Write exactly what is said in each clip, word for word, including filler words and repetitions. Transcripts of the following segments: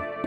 You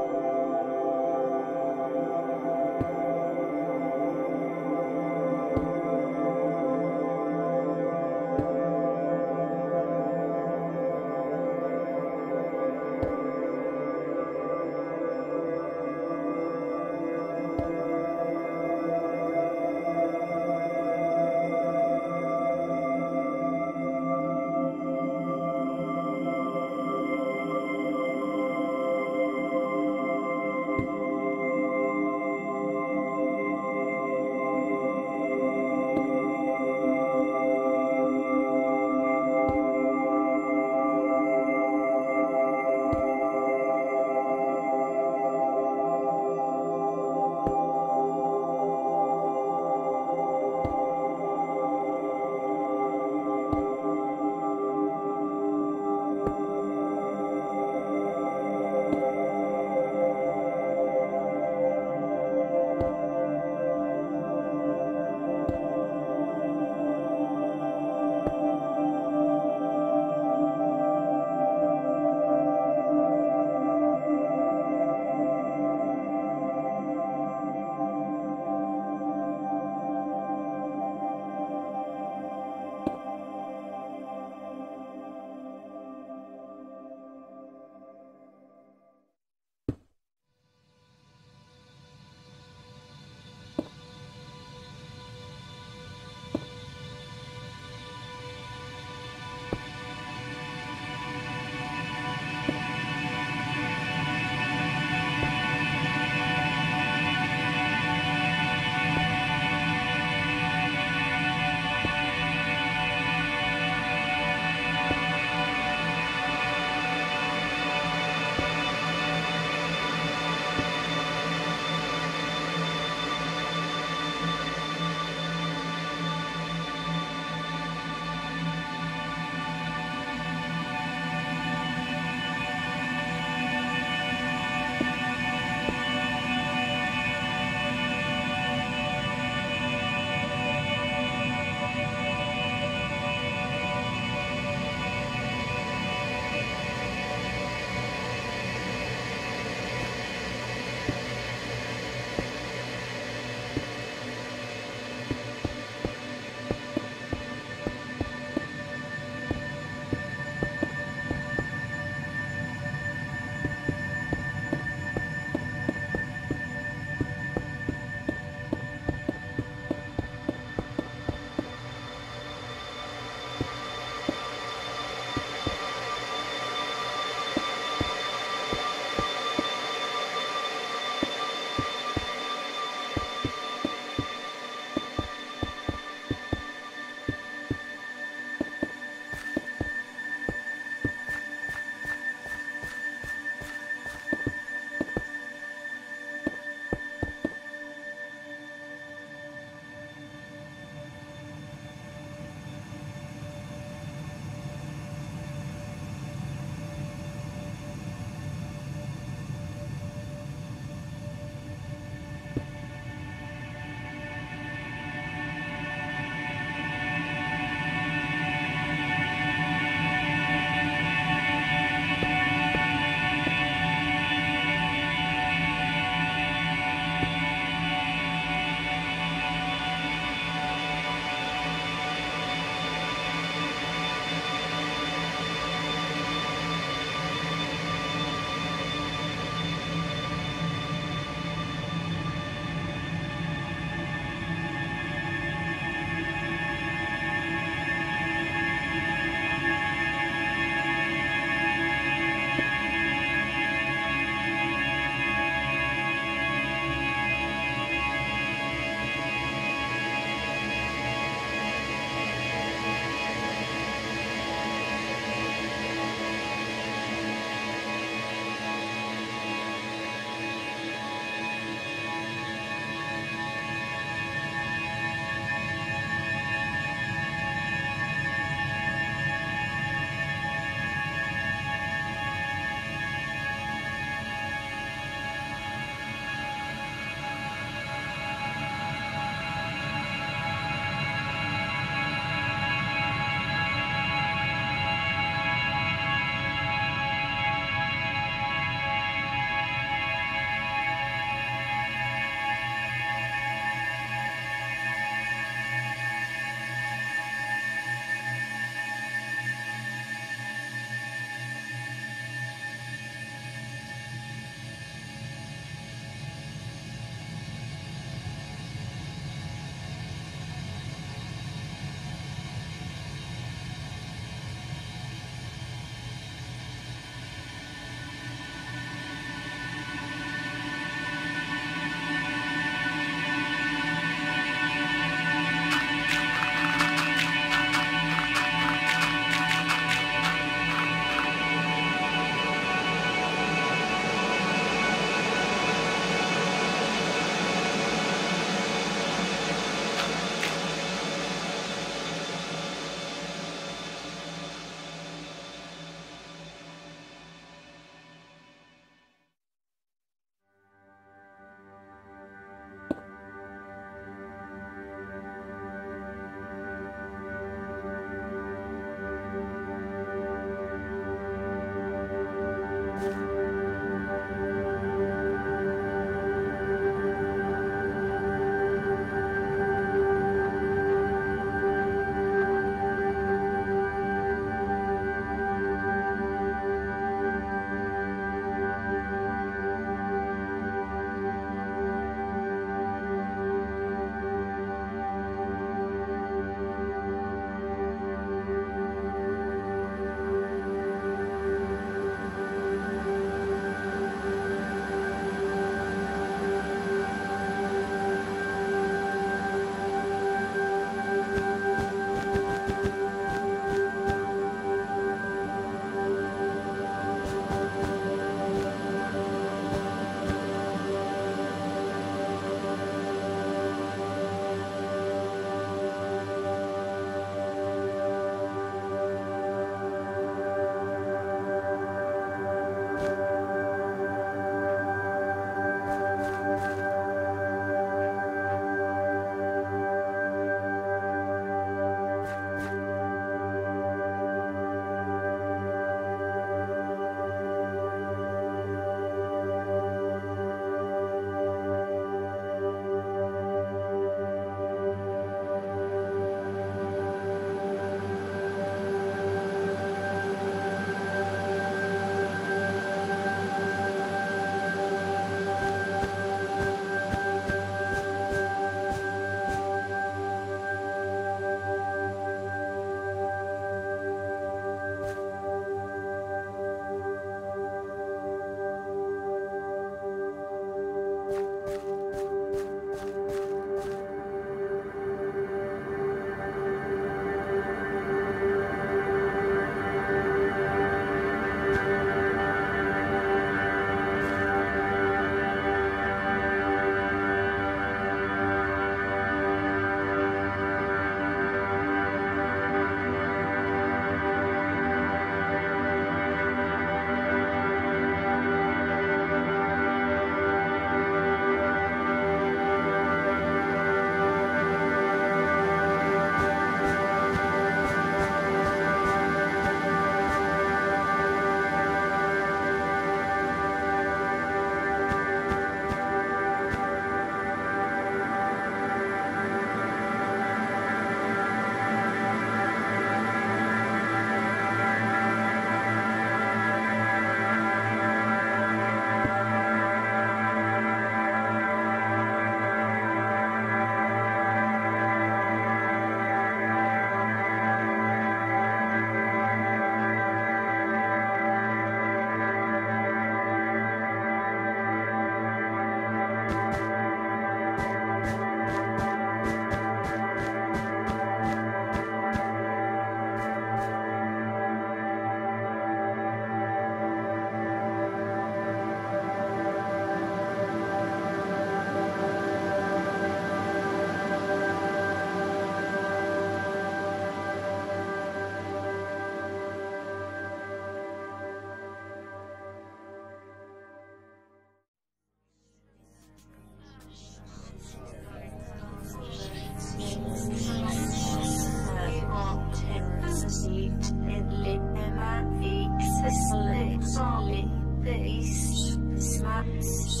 This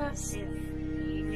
is a very